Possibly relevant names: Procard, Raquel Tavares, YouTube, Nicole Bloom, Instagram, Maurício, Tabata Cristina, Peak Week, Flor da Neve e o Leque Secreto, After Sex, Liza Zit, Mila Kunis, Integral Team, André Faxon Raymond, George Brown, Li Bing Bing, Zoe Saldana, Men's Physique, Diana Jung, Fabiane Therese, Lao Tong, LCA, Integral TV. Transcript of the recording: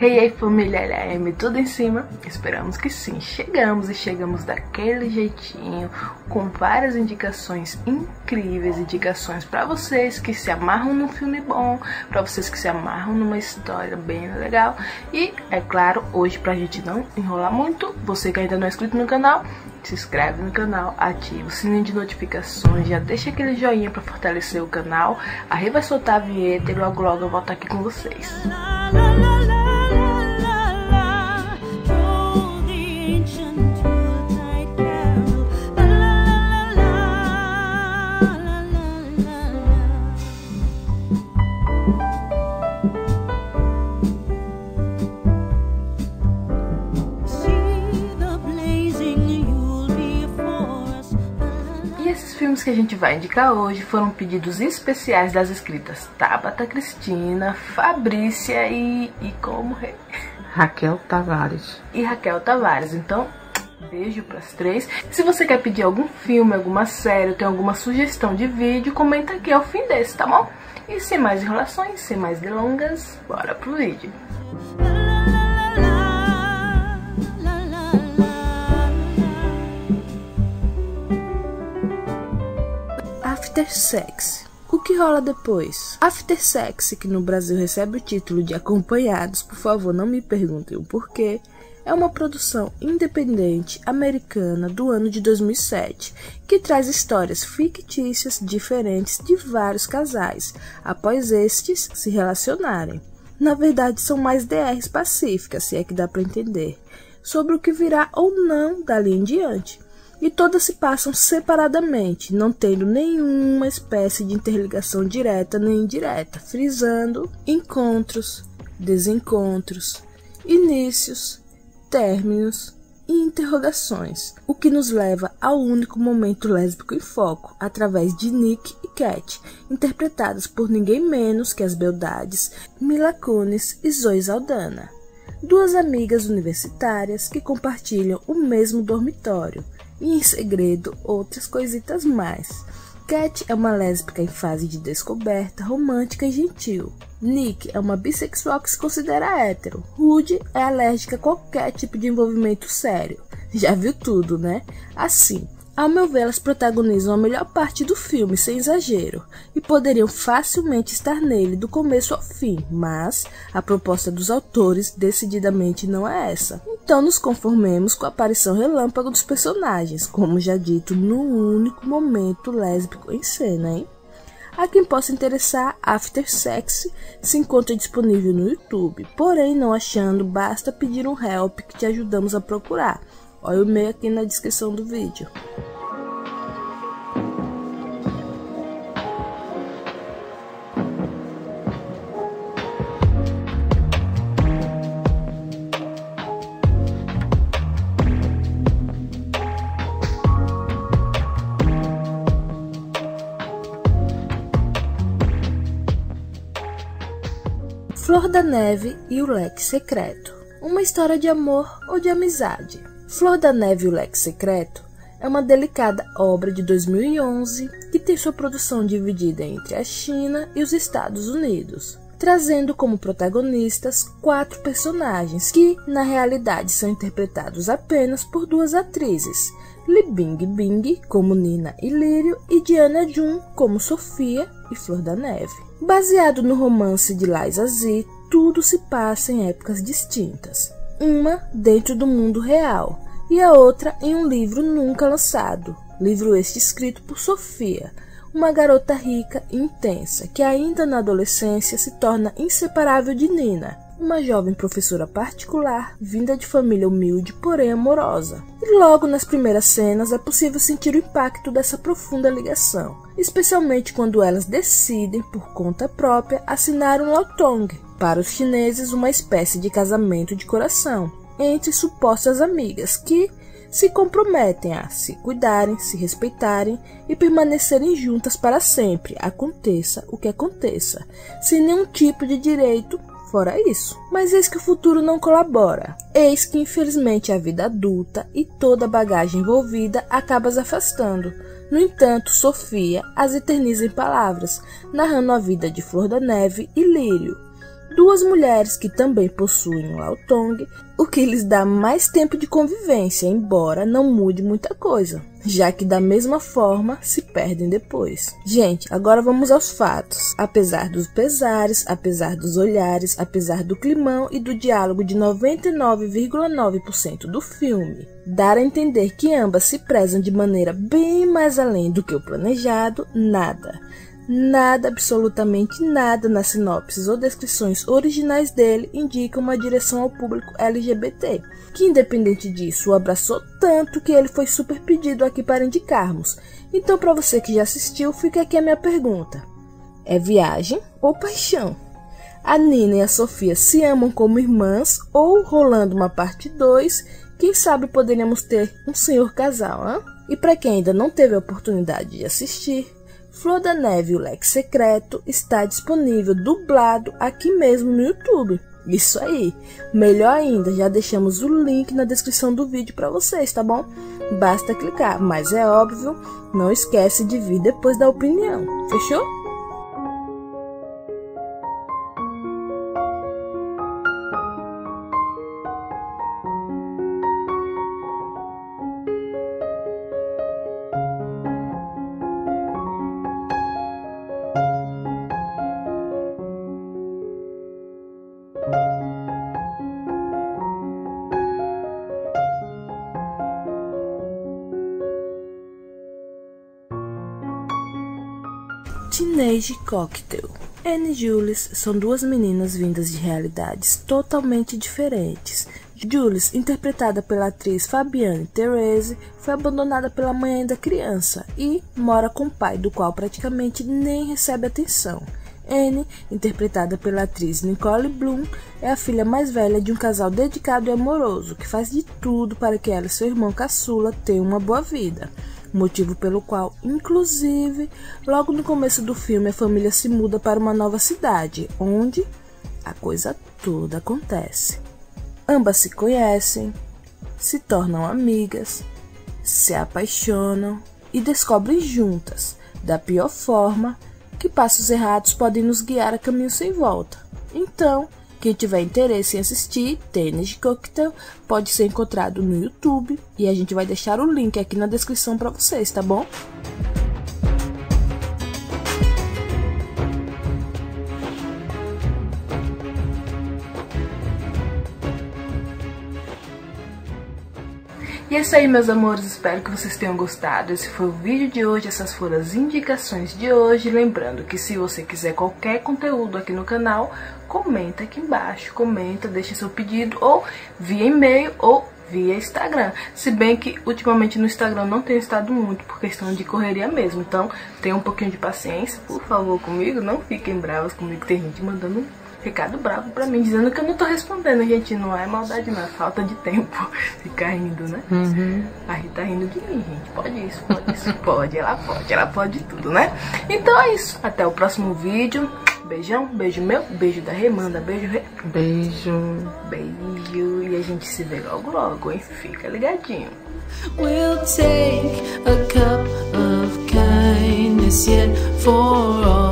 Hey, hey família LM, tudo em cima? Esperamos que sim, chegamos daquele jeitinho, com várias indicações incríveis, indicações pra vocês que se amarram num filme bom, pra vocês que se amarram numa história bem legal. E, é claro, hoje pra gente não enrolar muito, você que ainda não é inscrito no canal, se inscreve no canal, ativa o sininho de notificações, já deixa aquele joinha pra fortalecer o canal. Aí vai soltar a vinheta e logo logo eu volto aqui com vocês. Filmes que a gente vai indicar hoje foram pedidos especiais das escritas Tabata Cristina, Fabrícia e como? Raquel Tavares. E Raquel Tavares, então beijo pras três. Se você quer pedir algum filme, alguma série, tem alguma sugestão de vídeo, comenta aqui ao fim desse, tá bom? E sem mais enrolações, sem mais delongas, bora pro vídeo. After Sex. O que rola depois? After Sex, que no Brasil recebe o título de Acompanhados, por favor não me perguntem o porquê, é uma produção independente americana do ano de 2007, que traz histórias fictícias diferentes de vários casais, após estes se relacionarem. Na verdade, são mais DRs pacíficas, se é que dá para entender, sobre o que virá ou não dali em diante. E todas se passam separadamente, não tendo nenhuma espécie de interligação direta nem indireta, frisando encontros, desencontros, inícios, términos e interrogações, o que nos leva ao único momento lésbico em foco, através de Nick e Cat, interpretadas por ninguém menos que as beldades Mila Kunis e Zoe Saldana, duas amigas universitárias que compartilham o mesmo dormitório, e em segredo outras coisitas mais. Cat é uma lésbica em fase de descoberta, romântica e gentil. Nick é uma bissexual que se considera hétero. Rude é alérgica a qualquer tipo de envolvimento sério. Já viu tudo, né? Assim, ao meu ver, elas protagonizam a melhor parte do filme, sem exagero, e poderiam facilmente estar nele do começo ao fim, mas a proposta dos autores decididamente não é essa. Então nos conformemos com a aparição relâmpago dos personagens, como já dito, no único momento lésbico em cena, hein? A quem possa interessar, After Sex se encontra disponível no YouTube, porém não achando, basta pedir um help que te ajudamos a procurar. Olha o e-mail aqui na descrição do vídeo. Flor da Neve e o Leque Secreto. Uma história de amor ou de amizade. Flor da Neve e o Leque Secreto é uma delicada obra de 2011 que tem sua produção dividida entre a China e os Estados Unidos, trazendo como protagonistas 4 personagens que, na realidade, são interpretados apenas por 2 atrizes, Li Bing Bing como Nina e Lírio e Diana Jung como Sofia e Flor da Neve. Baseado no romance de Liza Zit, tudo se passa em épocas distintas, uma dentro do mundo real e a outra em um livro nunca lançado, livro este escrito por Sofia, uma garota rica e intensa que ainda na adolescência se torna inseparável de Nina, uma jovem professora particular vinda de família humilde porém amorosa. E logo nas primeiras cenas é possível sentir o impacto dessa profunda ligação, especialmente quando elas decidem, por conta própria, assinar um Lao Tong, para os chineses uma espécie de casamento de coração, entre supostas amigas que se comprometem a se cuidarem, se respeitarem e permanecerem juntas para sempre, aconteça o que aconteça, sem nenhum tipo de direito fora isso. Mas eis que o futuro não colabora. Eis que infelizmente a vida adulta e toda a bagagem envolvida acaba as afastando. No entanto, Sofia as eterniza em palavras, narrando a vida de Flor da Neve e Lírio, duas mulheres que também possuem Lao Tong, o que lhes dá mais tempo de convivência, embora não mude muita coisa, já que da mesma forma se perdem depois. Gente, agora vamos aos fatos. Apesar dos pesares, apesar dos olhares, apesar do climão e do diálogo de 99,9% do filme, dar a entender que ambas se prezam de maneira bem mais além do que o planejado, nada. Nada, absolutamente nada nas sinopses ou descrições originais dele indica uma direção ao público LGBT, que independente disso o abraçou tanto que ele foi super pedido aqui para indicarmos. Então, para você que já assistiu, fica aqui a minha pergunta: é viagem ou paixão? A Nina e a Sofia se amam como irmãs ou, rolando uma parte 2, quem sabe poderíamos ter um senhor casal, hein? E para quem ainda não teve a oportunidade de assistir, Flor da Neve e o Leque Secreto está disponível dublado aqui mesmo no YouTube. Isso aí! Melhor ainda, já deixamos o link na descrição do vídeo para vocês, tá bom? Basta clicar, mas é óbvio, não esquece de vir depois da opinião, fechou? Teenage Cocktail. Anne e Jules são duas meninas vindas de realidades totalmente diferentes. Jules, interpretada pela atriz Fabiane Therese, foi abandonada pela mãe ainda criança e mora com o pai, do qual praticamente nem recebe atenção. Anne, interpretada pela atriz Nicole Bloom, é a filha mais velha de um casal dedicado e amoroso, que faz de tudo para que ela e seu irmão caçula tenham uma boa vida. Motivo pelo qual, inclusive, logo no começo do filme a família se muda para uma nova cidade, onde a coisa toda acontece. Ambas se conhecem, se tornam amigas, se apaixonam e descobrem juntas, da pior forma, que passos errados podem nos guiar a caminhos sem volta. Então, quem tiver interesse em assistir Teenage Cocktail pode ser encontrado no YouTube e a gente vai deixar o link aqui na descrição para vocês, tá bom? E é isso aí, meus amores, espero que vocês tenham gostado. Esse foi o vídeo de hoje, essas foram as indicações de hoje. Lembrando que se você quiser qualquer conteúdo aqui no canal, comenta aqui embaixo, comenta, deixa seu pedido ou via e-mail ou via Instagram. Se bem que ultimamente no Instagram não tenho estado muito por questão de correria mesmo, então tenha um pouquinho de paciência, por favor, comigo. Não fiquem bravas comigo, tem gente mandando recado bravo pra mim, dizendo que eu não tô respondendo. Gente, não é maldade, não, é falta de tempo ficar rindo, né? Uhum. A Rita rindo de mim, gente, pode isso, pode isso, pode, ela pode tudo, né? Então é isso, até o próximo vídeo, beijão, beijo meu, beijo da Rê, manda beijo, Rê. Beijo. Beijo, e a gente se vê logo logo, hein? Fica ligadinho. We'll take a cup of kindness yet for all.